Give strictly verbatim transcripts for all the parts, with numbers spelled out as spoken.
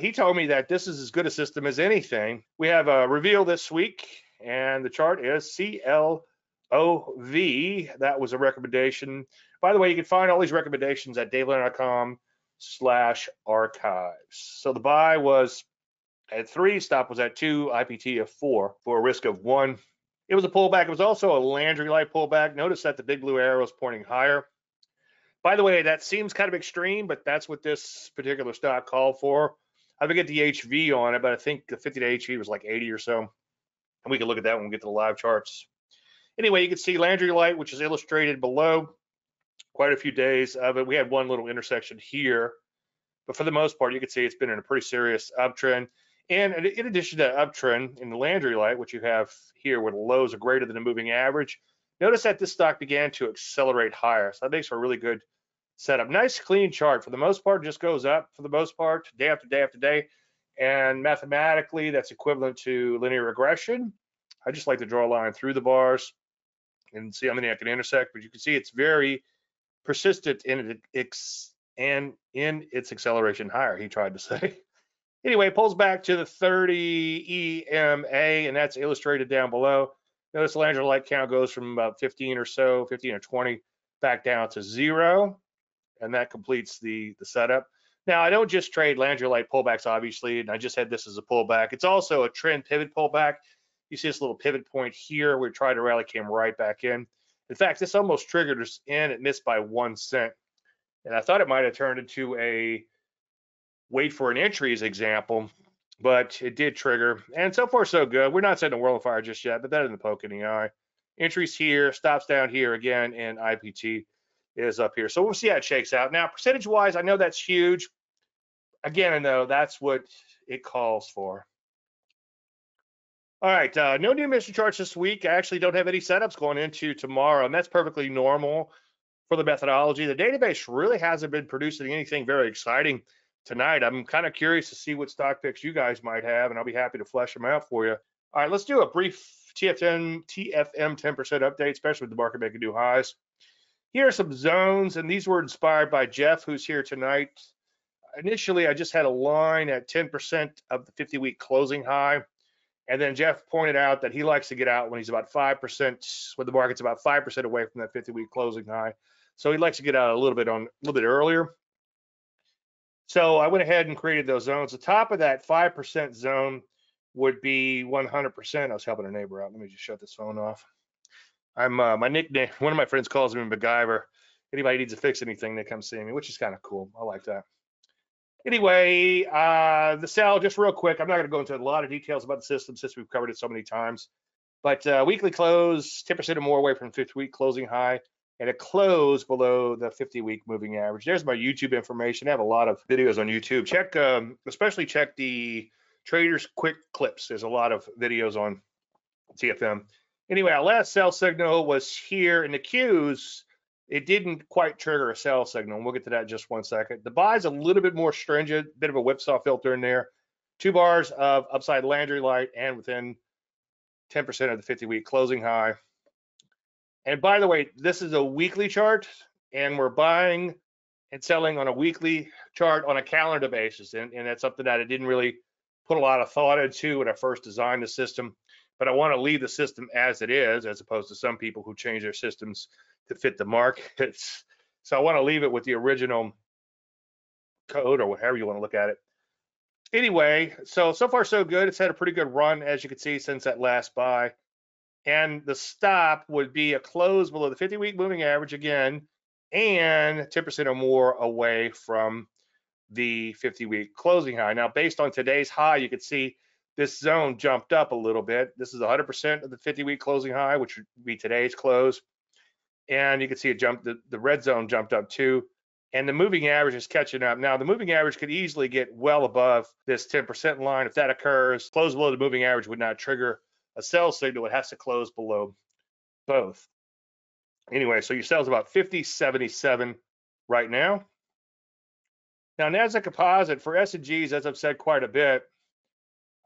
he told me that this is as good a system as anything. We have a reveal this week, and the chart is C L O V. That was a recommendation. By the way, you can find all these recommendations at davelandry dot com slash archives. So the buy was at three, stop was at two, I P T of four for a risk of one. It was a pullback. It was also a Landry Light pullback. Notice that the big blue arrow is pointing higher. By the way, that seems kind of extreme, but that's what this particular stock called for. I forget the H V on it, but I think the fifty-day H V was like eighty or so. And we can look at that when we get to the live charts. Anyway, you can see Landry Light, which is illustrated below. Quite a few days of it. We had one little intersection here, but for the most part, you can see it's been in a pretty serious uptrend. And in addition to that uptrend in the Landry Light, which you have here where the lows are greater than the moving average, notice that this stock began to accelerate higher. So that makes for a really good setup. Nice clean chart. For the most part, it just goes up for the most part, day after day after day. And mathematically, that's equivalent to linear regression. I just like to draw a line through the bars and see how many I can intersect, but you can see it's very persistent in its and in its acceleration higher, he tried to say. Anyway, pulls back to the thirty E M A, and that's illustrated down below. Notice the Landry Light count goes from about fifteen or so, fifteen or twenty, back down to zero, and that completes the the setup. Now, I don't just trade Landry Light pullbacks, obviously, and I just had this as a pullback. It's also a trend pivot pullback. You see this little pivot point here where we tried to rally, came right back in. In fact, this almost triggered us in. It missed by one cent. And I thought it might have turned into a wait for an entries example, but it did trigger. And so far, so good. We're not setting the world on fire just yet, but that didn't poke in the eye. Entries here, stops down here again, and I P T is up here. So we'll see how it shakes out. Now, percentage-wise, I know that's huge. Again, I know that's what it calls for. All right, uh, no new mission charts this week. I actually don't have any setups going into tomorrow, and that's perfectly normal for the methodology. The database really hasn't been producing anything very exciting tonight. I'm kind of curious to see what stock picks you guys might have, and I'll be happy to flesh them out for you. All right, let's do a brief T F M ten percent update, especially with the market making new highs. Here are some zones, and these were inspired by Jeff, who's here tonight. Initially, I just had a line at ten percent of the fifty-week closing high. And then Jeff pointed out that he likes to get out when he's about five percent, when the market's about five percent away from that fifty-week closing high. So he likes to get out a little bit on a little bit earlier. So I went ahead and created those zones. The top of that five percent zone would be one hundred percent. I was helping a neighbor out. Let me just shut this phone off. I'm uh, my nickname. One of my friends calls me MacGyver. Anybody needs to fix anything, they come see me, which is kind of cool. I like that. Anyway, uh, the sell, just real quick, I'm not going to go into a lot of details about the system since we've covered it so many times, but uh, weekly close, ten percent or more away from fifty-week closing high, and a close below the fifty-week moving average. There's my YouTube information. I have a lot of videos on YouTube. Check, um, especially check the Traders Quick Clips. There's a lot of videos on T F M. Anyway, our last sell signal was here in the Qs. It didn't quite trigger a sell signal, and we'll get to that in just one second. The buy's a little bit more stringent, bit of a whipsaw filter in there. Two bars of upside Landry Light and within ten percent of the fifty-week closing high. And by the way, this is a weekly chart, and we're buying and selling on a weekly chart on a calendar basis, and, and that's something that I didn't really put a lot of thought into when I first designed the system. But I want to leave the system as it is, as opposed to some people who change their systems to fit the markets. So I want to leave it with the original code or whatever you want to look at it. Anyway, so, so far so good. It's had a pretty good run, as you can see, since that last buy. And the stop would be a close below the fifty-week moving average again, and ten percent or more away from the fifty-week closing high. Now, based on today's high, you can see this zone jumped up a little bit. This is one hundred percent of the fifty-week closing high, which would be today's close. And you can see it jumped, the, the red zone jumped up too. And the moving average is catching up. Now, the moving average could easily get well above this ten percent line. If that occurs, close below the moving average would not trigger a sell signal. It has to close below both. Anyway, so your sell is about fifty seventy-seven right now. Now, Nasdaq Composite for S and Gs, as I've said quite a bit,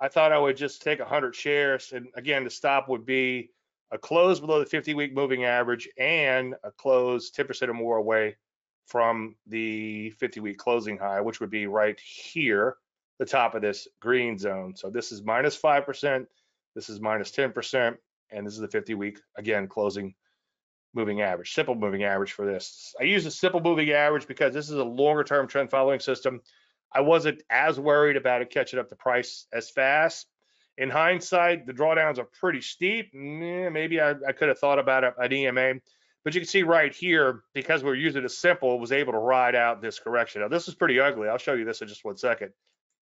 I thought I would just take one hundred shares, and again, the stop would be a close below the fifty-week moving average and a close ten percent or more away from the fifty-week closing high, which would be right here. the top of this green zone. So this is minus five percent, this is minus ten percent, and this is the fifty week, again, closing moving average, simple moving average for this. I use a simple moving average because this is a longer term trend following system. I wasn't as worried about it catching up the price as fast. In hindsight, the drawdowns are pretty steep. Maybe I, I could have thought about an E M A, but you can see right here, because we're using it as simple, it was able to ride out this correction. Now, this is pretty ugly. I'll show you this in just one second.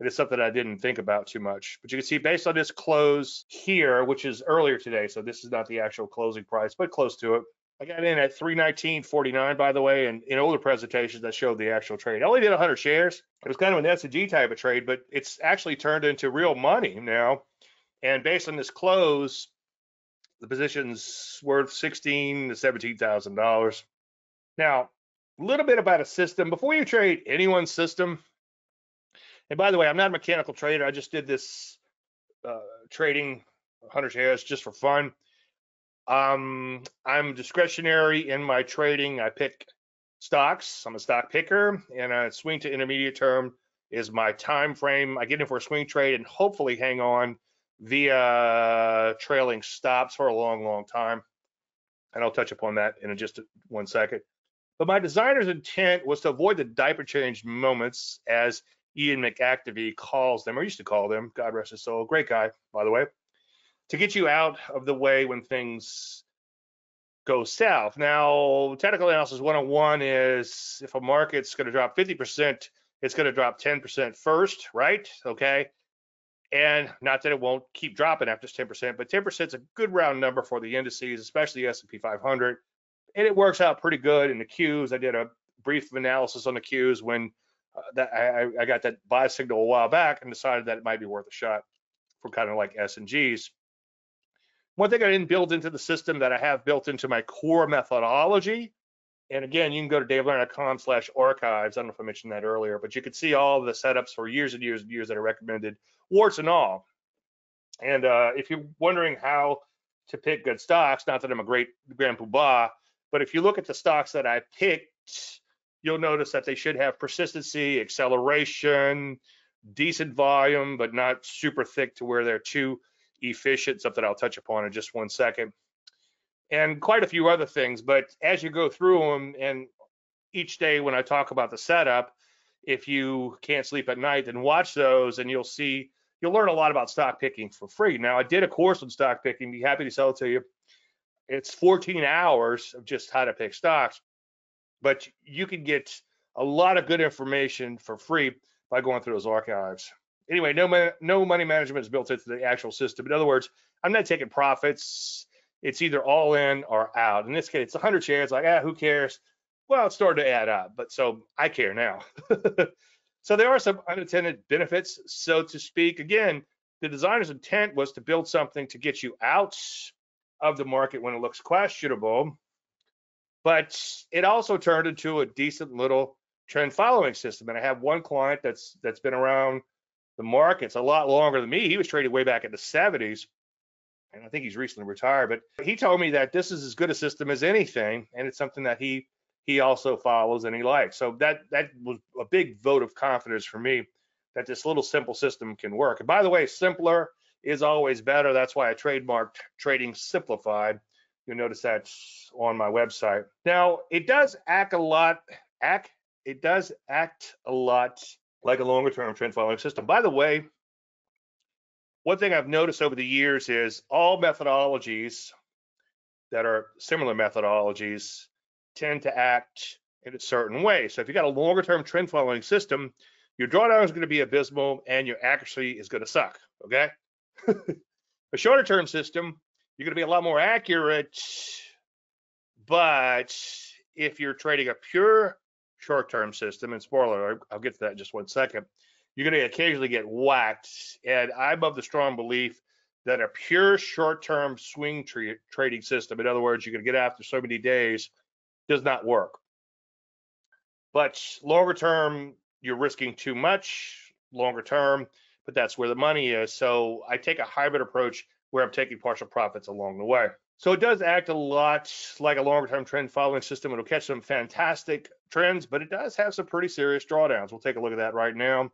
It is something I didn't think about too much, but you can see based on this close here, which is earlier today, so this is not the actual closing price, but close to it. I got in at three nineteen forty-nine, by the way, and in older presentations that showed the actual trade. I only did one hundred shares. It was kind of an S and G type of trade, but it's actually turned into real money now. And based on this close, the position's worth sixteen thousand to seventeen thousand dollars. Now, a little bit about a system. Before you trade anyone's system, and by the way, I'm not a mechanical trader. I just did this uh, trading one hundred shares just for fun. Um, I'm discretionary in my trading. I pick stocks. I'm a stock picker, and a swing to intermediate term is my time frame. I get in for a swing trade and hopefully hang on via trailing stops for a long, long time. And I'll touch upon that in just one second. But my designer's intent was to avoid the diaper change moments, as Ian McActivie calls them, or used to call them. God rest his soul. Great guy, by the way. To get you out of the way when things go south. Now, technical analysis one oh one is if a market's going to drop fifty percent, it's going to drop ten percent first, right? Okay. And not that it won't keep dropping after it's ten percent, but ten percent is a good round number for the indices, especially the S and P five hundred. And it works out pretty good in the Qs. I did a brief analysis on the Qs when uh, that I, I got that buy signal a while back and decided that it might be worth a shot for kind of like S and Gs. One thing I didn't build into the system that I have built into my core methodology, and again, you can go to dave landry dot com slash archives. I don't know if I mentioned that earlier, but you can see all the setups for years and years and years that are recommended, warts and all. And uh, if you're wondering how to pick good stocks, not that I'm a great grand poobah, but if you look at the stocks that I picked, you'll notice that they should have persistency, acceleration, decent volume, but not super thick to where they're too efficient, something I'll touch upon in just one second, and quite a few other things. But as you go through them, and each day when I talk about the setup, if you can't sleep at night, then watch those and you'll see, you'll learn a lot about stock picking for free. Now, I did a course on stock picking, be happy to sell it to you. It's fourteen hours of just how to pick stocks, but you can get a lot of good information for free by going through those archives. Anyway, no, no money management is built into the actual system. In other words, I'm not taking profits. It's either all in or out. In this case, it's one hundred shares. Like, ah, who cares? Well, it started to add up, but so I care now. So there are some unintended benefits, so to speak. Again, the designer's intent was to build something to get you out of the market when it looks questionable, but it also turned into a decent little trend following system. And I have one client that's that's been around the market's a lot longer than me. He was traded way back in the seventies, and I think he's recently retired, but he told me that this is as good a system as anything, and it's something that he he also follows and he likes. So that that was a big vote of confidence for me that this little simple system can work. And by the way, simpler is always better. That's why I trademarked Trading Simplified. You'll notice that's on my website. Now, it does act a lot, act, it does act a lot like a longer-term trend following system. By the way, one thing I've noticed over the years is all methodologies that are similar methodologies tend to act in a certain way. So if you got a longer-term trend following system, your drawdown is gonna be abysmal and your accuracy is gonna suck, okay? A shorter-term system, you're gonna be a lot more accurate, but if you're trading a pure short-term system, and spoiler, I'll get to that in just one second, you're going to occasionally get whacked. And I'm of the strong belief that a pure short-term swing tra trading system, in other words, you're going to get after so many days, does not work. But longer term, you're risking too much longer term, but that's where the money is. So I take a hybrid approach where I'm taking partial profits along the way. So it does act a lot like a longer-term trend following system. It'll catch some fantastic trends, but it does have some pretty serious drawdowns. We'll take a look at that right now.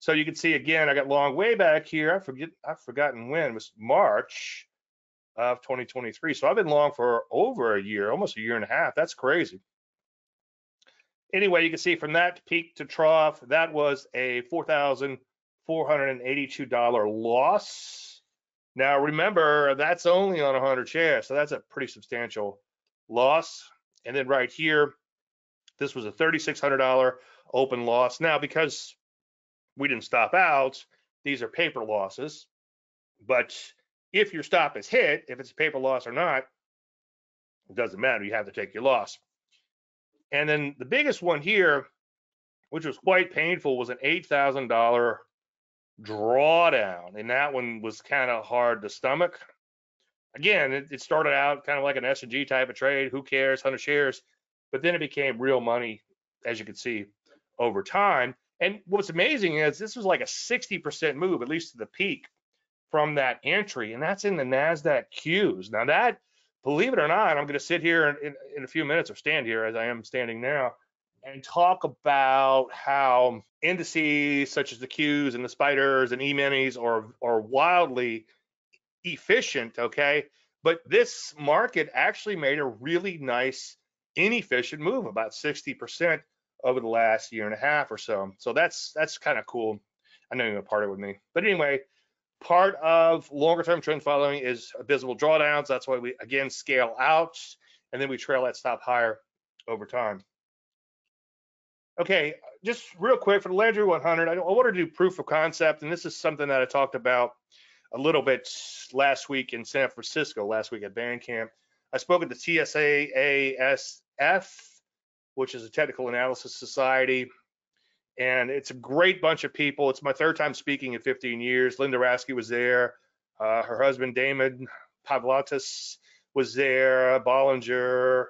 So you can see again, I got long way back here. I forget, I've forgotten when. It was March of twenty twenty-three. So I've been long for over a year, almost a year and a half. That's crazy. Anyway, you can see from that peak to trough, that was a four thousand four hundred eighty-two dollar loss. Now remember, that's only on one hundred shares, so that's a pretty substantial loss. And then right here, this was a thirty-six hundred dollar open loss. Now, because we didn't stop out, these are paper losses. But if your stop is hit, if it's a paper loss or not, it doesn't matter. You have to take your loss. And then the biggest one here, which was quite painful, was an eight thousand dollar drawdown. And that one was kind of hard to stomach. Again, it, it started out kind of like an S and G type of trade. Who cares? one hundred shares. But then it became real money, as you can see, over time. And what's amazing is this was like a sixty percent move, at least to the peak, from that entry. And that's in the NASDAQ Qs. Now that, believe it or not, I'm going to sit here in, in a few minutes, or stand here as I am standing now, and talk about how indices such as the Qs and the Spiders and E-minis are, are wildly efficient, okay? But this market actually made a really nice inefficient move, about sixty percent over the last year and a half or so. So that's that's kind of cool. I know you're gonna part it with me. But anyway, part of longer term trend following is visible drawdowns. That's why we again scale out and then we trail that stop higher over time. Okay, just real quick for the Landry one hundred, I, I want to do proof of concept, and this is something that I talked about a little bit last week in San Francisco, last week at Bandcamp. I spoke at the T S A A S F, which is a technical analysis society, and it's a great bunch of people. It's my third time speaking in fifteen years. Linda Rasky was there. Uh, her husband, Damon Pavlottis, was there. Bollinger,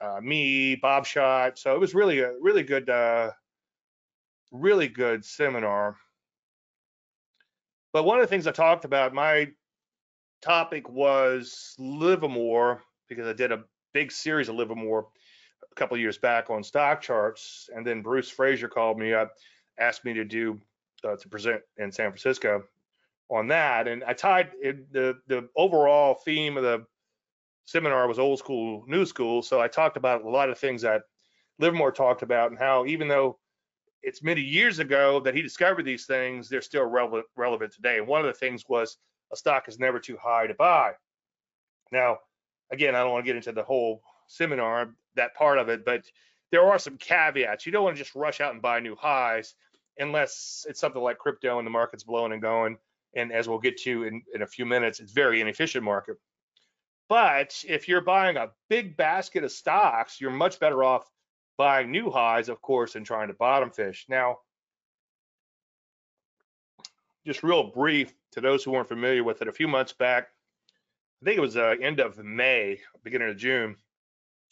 uh, me, Bob Shot. So it was really a really good, uh, really good seminar. But one of the things I talked about, my topic was Livermore, because I did a big series of Livermore a couple of years back on stock charts, and then Bruce Frazier called me up, asked me to do uh, to present in San Francisco on that, and I tied it, the the overall theme of the seminar was old school, new school, so I talked about a lot of things that Livermore talked about, and how even though it's many years ago that he discovered these things, they're still relevant relevant today. And one of the things was a stock is never too high to buy. Now, again, I don't want to get into the whole seminar, that part of it, but there are some caveats. You don't want to just rush out and buy new highs unless it's something like crypto and the market's blowing and going. And as we'll get to in, in a few minutes, it's very inefficient market. But if you're buying a big basket of stocks, you're much better off buying new highs, of course, and trying to bottom fish. Now, just real brief to those who weren't familiar with it, a few months back, I think it was uh, end of May, beginning of June.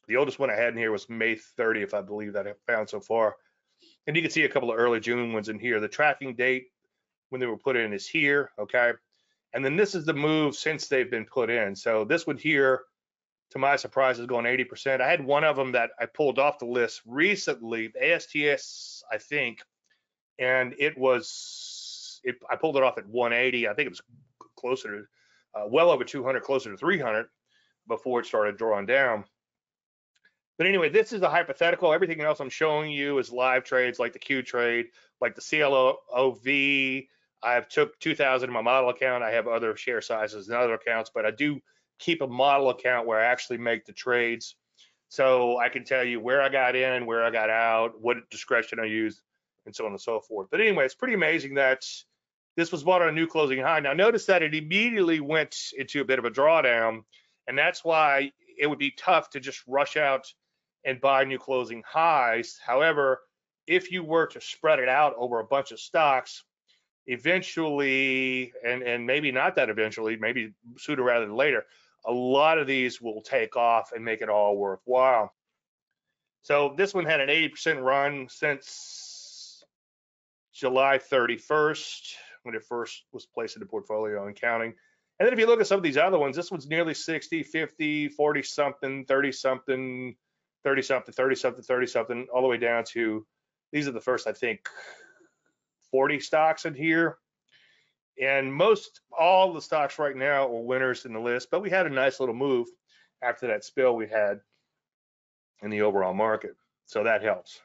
The oldest one I had in here was May thirtieth, I believe, that I found so far. And you can see a couple of early June ones in here. The tracking date when they were put in is here, okay? And then this is the move since they've been put in. So this one here, to my surprise, is going eighty percent. I had one of them that I pulled off the list recently, A S T S, I think, and it was... It, I pulled it off at one eighty. I think it was closer to, uh, well over two hundred, closer to three hundred before it started drawing down. But anyway, this is a hypothetical. Everything else I'm showing you is live trades, like the Q trade, like the C L O V. I've took two thousand in my model account. I have other share sizes and other accounts, but I do keep a model account where I actually make the trades. So I can tell you where I got in, where I got out, what discretion I used, and so on and so forth. But anyway, it's pretty amazing that this was bought on a new closing high. Now notice that it immediately went into a bit of a drawdown, and that's why it would be tough to just rush out and buy new closing highs. However, if you were to spread it out over a bunch of stocks, eventually, and, and maybe not that eventually, maybe sooner rather than later, a lot of these will take off and make it all worthwhile. So this one had an eighty percent run since July thirty-first, when it first was placed in the portfolio and counting. And then if you look at some of these other ones, this one's nearly sixty, fifty, forty something, thirty something, thirty something, thirty something, thirty something, all the way down to, these are the first, I think, forty stocks in here. And most all the stocks right now are winners in the list, but we had a nice little move after that spill we had in the overall market. So that helps.